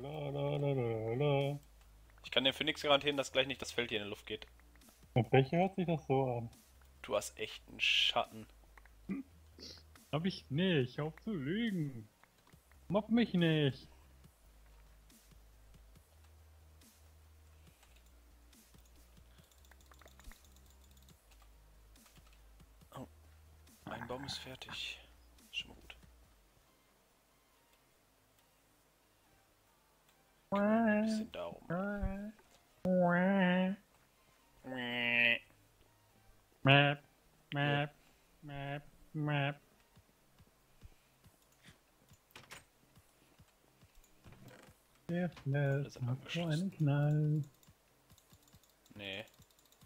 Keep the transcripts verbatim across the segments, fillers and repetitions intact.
La, la, la, la, la. Ich kann dem Phoenix garantieren, dass gleich nicht das Feld hier in die Luft geht. Mit welcher hört sich das so an? Du hast echt einen Schatten. Hm. Hab ich nicht, hör auf zu lügen. Mobb mich nicht. Oh, mein Baum ist fertig. Schon mal gut. Ein bisschen da oben. Map, map, map, map. Der Flash macht so einen Knall. Nee.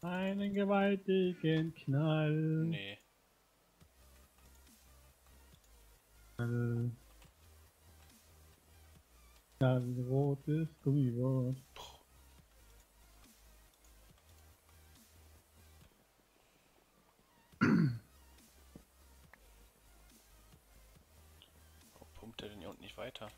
Einen gewaltigen Knall. Nee. Knall. Knall, rotes Gummiwort. Warum pumpt er denn hier unten nicht weiter?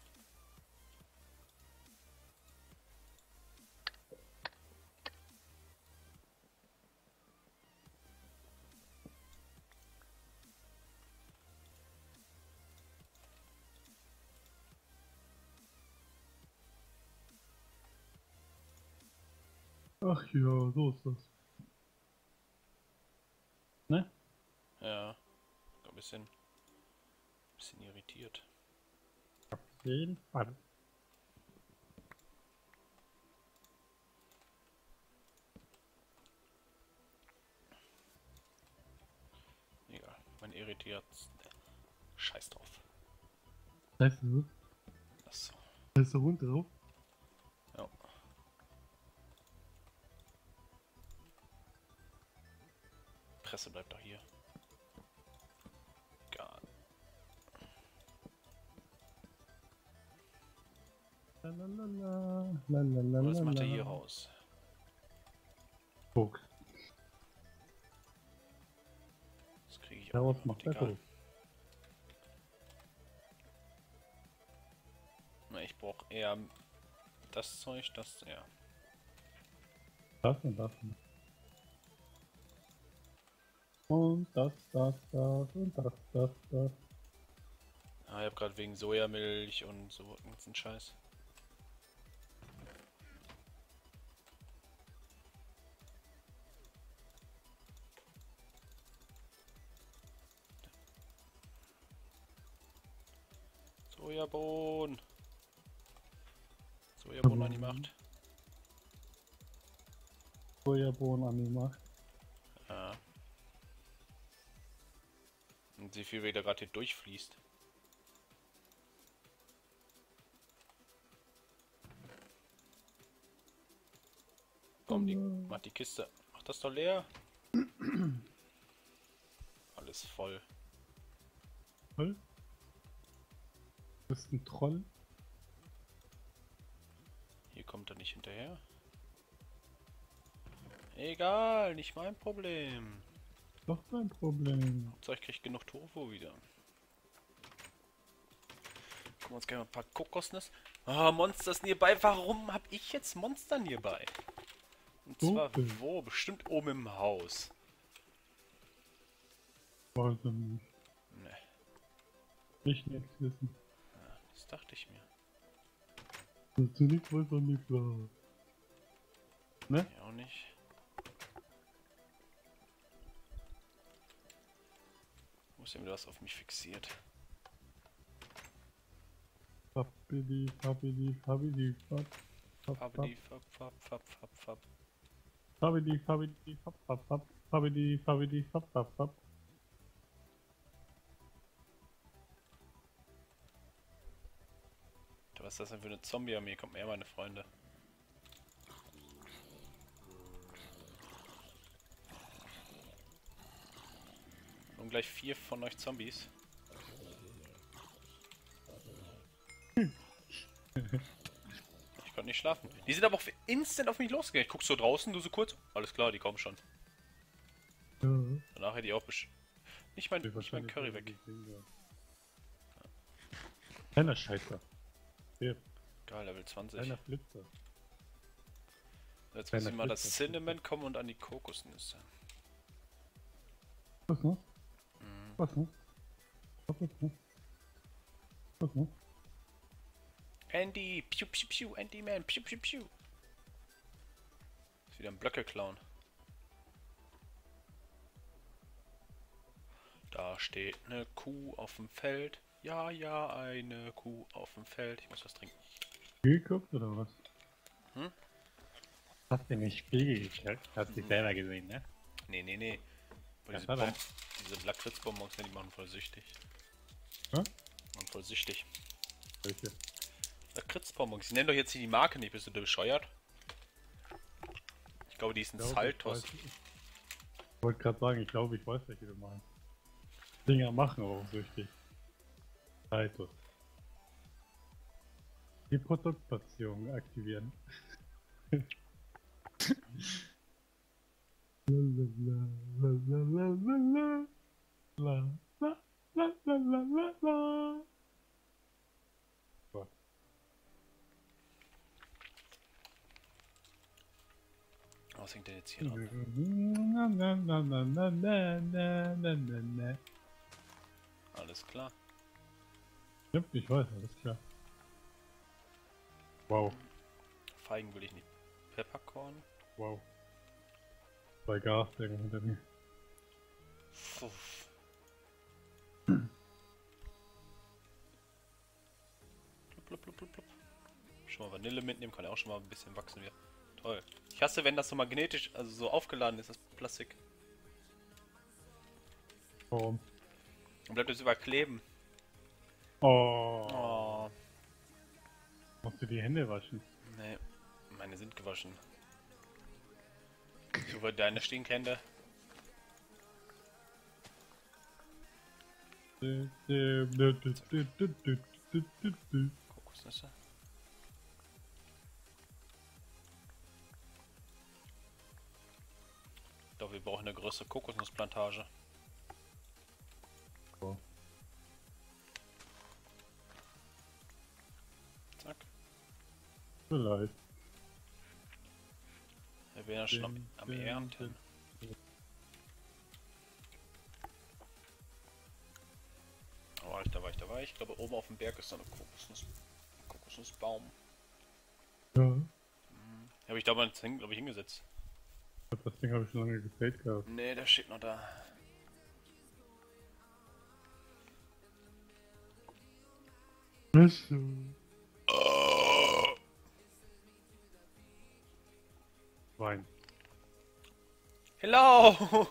Ach ja, so ist das. Ne? Ja, ein bisschen, ein bisschen irritiert. Auf jeden Fall. Egal, man irritiert. Scheiß drauf. Scheiß drauf? Achso. Da ist der Hund drauf? Ja. Presse bleibt doch hier. Egal. Was macht er hier raus? Guck. Das kriege ich auch noch. Na, ich brauche eher das Zeug, das ja. Das und das. Und das, das, das und das, das, das. Ah, ich hab grad wegen Sojamilch und so ganzen Scheiß. Sojabohnen! Sojabohnen an die Macht. Sojabohnen an die Macht. Ja. Und wie viel wieder gerade hier durchfließt. Komm, die, mach die Kiste. Mach das doch leer. Alles voll. Voll? Du bist ein Troll. Hier kommt er nicht hinterher. Egal, nicht mein Problem. Doch kein Problem. So, ich krieg genug Tofu wieder. Gucken wir uns gerne mal ein paar Kokosnüsse. Ah, oh, Monsters nearby. Warum hab ich jetzt Monster nearby? Und zwar okay. Wo? Bestimmt oben im Haus. Weiß ich nicht. Nee. Ich nichts wissen. Ja, das dachte ich mir. Dazu nichts weiß man nicht klar. Ne? Ja, auch nicht. Ich muss wieder was auf mich fixiert. Fabidi, fabidi, fabidi, fab, fab, fabidi, fab, fab, fab, fab, fab. Fabidi, fabidi, fab, fab, fab. Fabidi, fabidi, fab, fab, fab. Was ist das denn für eine Zombie-Armee? Kommt mehr, meine Freunde. Und gleich vier von euch Zombies. Ich konnte nicht schlafen. Die sind aber auch instant auf mich losgegangen. Ich guck so draußen, du so kurz. Alles klar, die kommen schon. Mhm. Danach hätte ich auch besch... Nicht mein, nicht mein Curry weg. Keiner Scheiße. Ja. Geil, Level zwanzig. Kleiner Blitzer. Jetzt muss ich mal Blitzer. Das Cinnamon kommen und an die Kokosnüsse. Was noch? Mhm. Was noch? Was noch? Was noch? Andy! Piu piu piu! Andy Man! Piu piu piu! Ist wieder ein Blöcke klauen. Da steht eine Kuh auf dem Feld. Ja, ja, eine Kuh auf dem Feld. Ich muss was trinken. Spiel geguckt oder was? Hm? Hast du in den Spiegel geguckt? Hast du dich hm. selber gesehen, ne? Nee, nee, nee. Diese, Bomb diese Lakritz-Bonbons, die machen voll süchtig. Hm? Die machen voll süchtig. Welche? Lakritz-Bonbons. Ich nenne doch jetzt hier die Marke nicht. Bist du bescheuert? Ich glaube, die ist ein Saltos. Ich, ich wollte gerade sagen, ich glaube, ich weiß, welche du meinst. Dinger machen aber auch süchtig. Saltos. Die Produktplatzierung aktivieren. Was hängt denn jetzt hier dran? Alles klar. Ja, ich weiß, alles klar. Wow. Feigen will ich nicht. Pepperkorn. Wow. Bei Gasdänger hinter mir. Uff. Blub, blub, blub, blub, blub. Schon mal Vanille mitnehmen, kann ja auch schon mal ein bisschen wachsen wieder. Toll. Ich hasse, wenn das so magnetisch, also so aufgeladen ist, das Plastik. Warum? Und bleibt jetzt überkleben. Oh. Oh. Musst du die Hände waschen? Nee, meine sind gewaschen. Ich hoffe, deine Stinkhände. Kokosnüsse. Ich glaube, wir brauchen eine größere Kokosnussplantage. Oh. Zack. Vielleicht. Wir wären ja schon am, am Ernten. Oh, Alter, war ich da war ich. Ich glaube, oben auf dem Berg ist da ein Kokosnuss, Kokosnussbaum. Ja. Mhm. Habe ich da mal glaube ich hingesetzt. Das Ding habe ich schon lange gefällt gehabt. Nee, der steht noch da. Oh. Wein. Hello!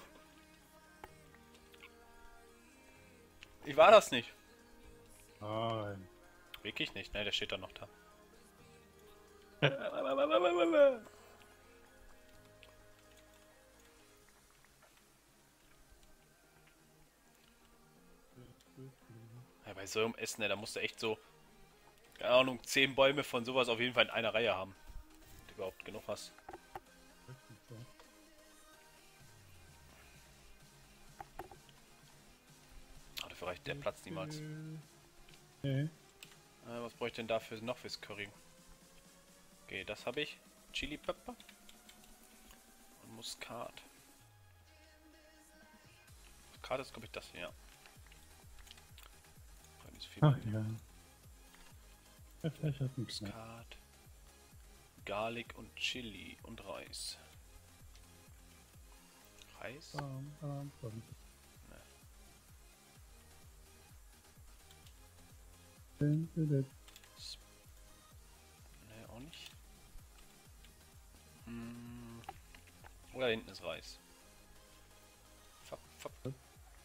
Ich war das nicht. Nein. Wirklich nicht, ne, der steht da noch da. Ja, bei so einem Essen, ne, da musst du echt so, keine Ahnung, zehn Bäume von sowas auf jeden Fall in einer Reihe haben. Wenn du überhaupt genug hast. Aber dafür reicht der Platz niemals. Okay. Äh, was bräuchte ich denn dafür noch fürs Curry? Okay, das habe ich. Chili Pepper. Und Muskat. Muskat ist, glaube ich, das hier, ja. Ach ja. Vielleicht hat Muskat, Garlic und Chili und Reis. Reis? Um, um, um. Nee. Ne, auch nicht. Hm. Oder hinten ist Reis. Fab, fab.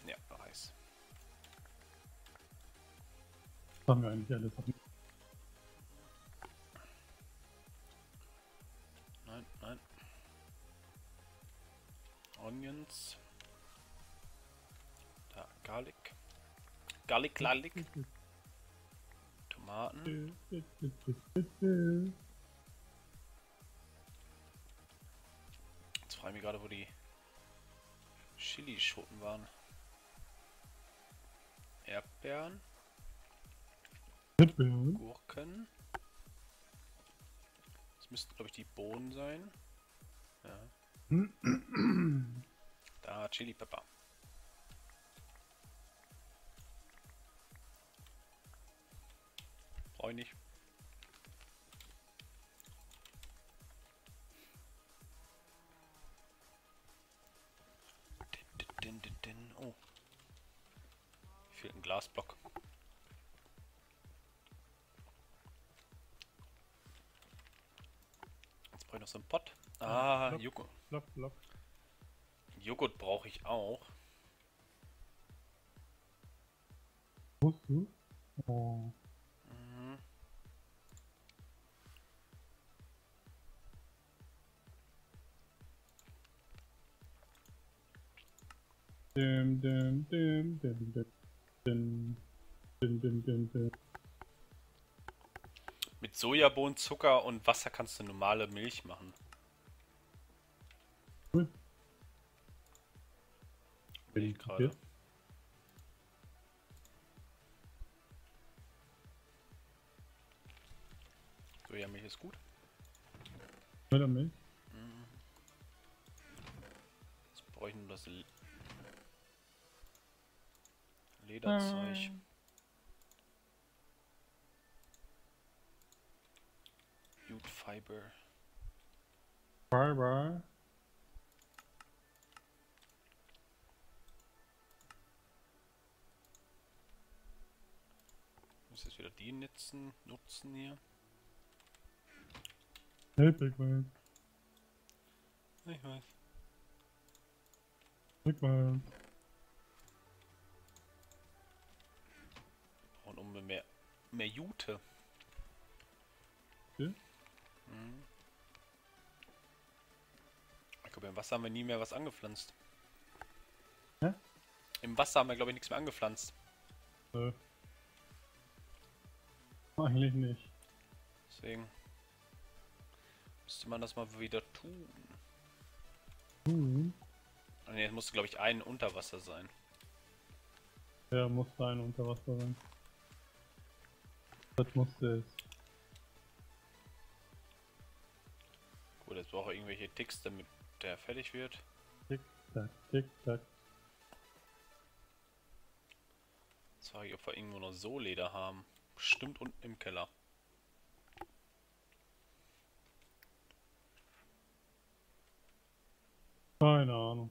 Ja, Reis. Haben wir eigentlich alle Sachen? Nein, nein. Onions. Da, Garlic. Garlic, Garlic. Tomaten. Jetzt frage ich mich gerade, wo die Chilischoten waren. Erdbeeren. Gurken. müssten, glaube ich, die Bohnen sein. Ja. Da, Chili Pepper. Brauche ich nicht. Oh. Fehlt ein Glasblock. Jetzt brauche ich noch so einen Pott. Ah, Block, Joghurt. Block, Block. Joghurt brauche ich auch. Oh. Mhm. Dum, dum, dum, dum, dum, dum, dum, dum, dum, dum. Mit Sojabohnen, Zucker und Wasser kannst du normale Milch machen. Cool. Bin ich gerade. Sojamilch ist gut. Milch? Jetzt brauche ich nur das L Lederzeug. Ah. Jute Fiber. Fiber. Muss jetzt wieder die nutzen, nutzen hier. Help, ich weiß. Ich weiß. Ich weiß. Und um mehr, mehr Jute. Okay. Mhm. Ich glaube, im Wasser haben wir nie mehr was angepflanzt. Hä? Im Wasser haben wir, glaube ich, nichts mehr angepflanzt. Äh. Eigentlich nicht. Deswegen müsste man das mal wieder tun. Mhm. Und jetzt musste, glaube ich, ein unter Wasser sein. Ja, musste ein unter Wasser sein. Das musste es. Gut, jetzt brauche ich irgendwelche Ticks, damit der fertig wird. Tick, tack, tick, tack. Jetzt frage ich, ob wir irgendwo noch so Leder haben. Bestimmt unten im Keller. Keine Ahnung.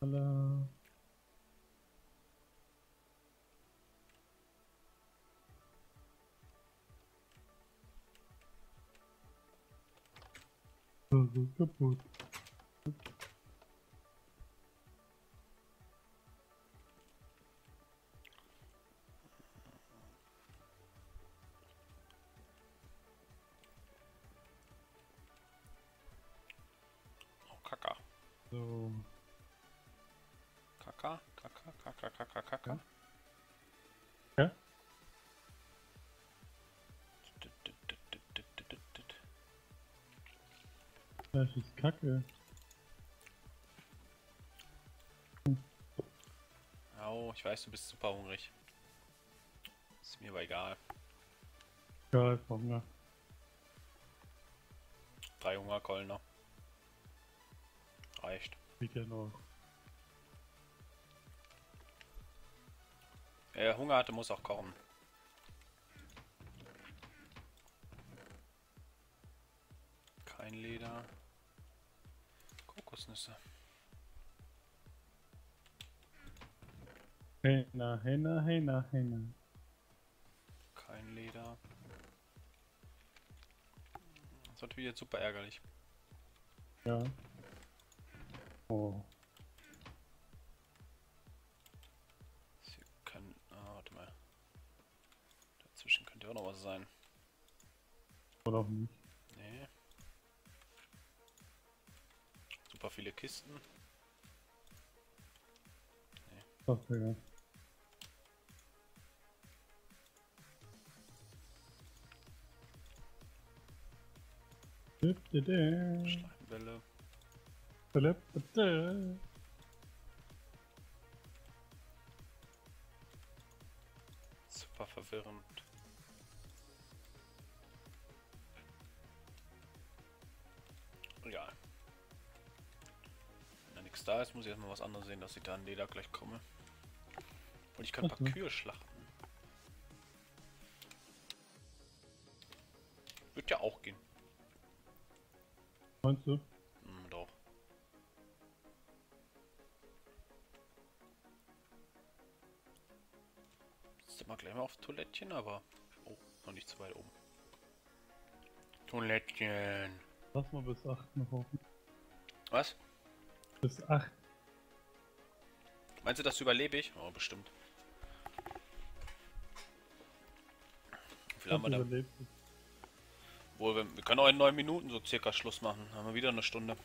Hallo. Das ist kaputt. Oh, Kaka. So. Kaka, Kaka, Kaka, Kaka, Kaka. Ja? Das ist Kacke. Au, ich weiß, du bist super hungrig. Ist mir aber egal. Ja, ich hab Hunger. Drei Hungerkeulen noch. Reicht. Wie genau. Wer Hunger hatte, muss auch kochen. Kein Leder. Kokosnüsse. Henna, Henna, Henna, Henna. Kein Leder. Das ist natürlich jetzt super ärgerlich. Ja. Oh. Auch noch was sein. Oder auch nicht. Nee. Super viele Kisten. Nee. Ach, ja. Schleimbälle. Philipp, bitte. Super verwirrend. Ja. Wenn da nichts da ist, muss ich erstmal was anderes sehen, dass ich da an Leder gleich komme. Und ich kann ein paar okay. Kühe schlachten. Wird ja auch gehen. Meinst du? Hm, doch. Jetzt sind wir gleich mal auf Toilettchen, aber... Oh, noch nicht zu weit oben. Toilettchen. Lass mal bis acht noch offen. Was? Bis acht. Meinst du, das überlebe ich? Oh, bestimmt. Wie viel haben wir da? Wohl, wir, wir können auch in neun Minuten so circa Schluss machen. Dann haben wir wieder eine Stunde.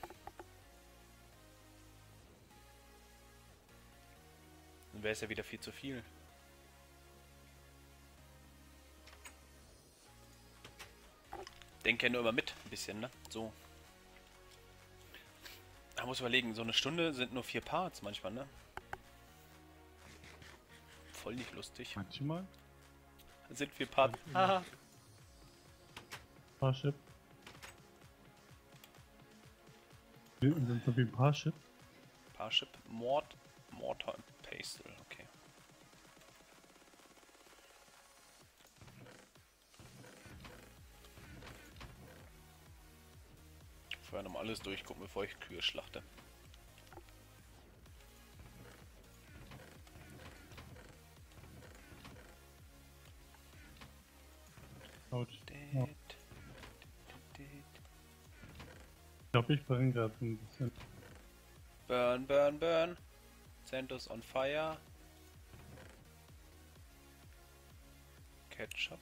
Dann wäre es ja wieder viel zu viel. Denk ja nur immer mit, ein bisschen, ne? So. Man muss überlegen, so eine Stunde sind nur vier Parts manchmal, ne? Voll nicht lustig. Manchmal? Dann sind vier Parts. Haha. Parship. Blüten sind so wie Parship. Parship, Mord, Mortar und Pastel, okay. Vorher nochmal alles durchgucken, bevor ich Kühe schlachte. Autsch. Oh. Ich glaube, ich burn gerade ein bisschen. Burn, burn, burn. Santos on fire. Ketchup.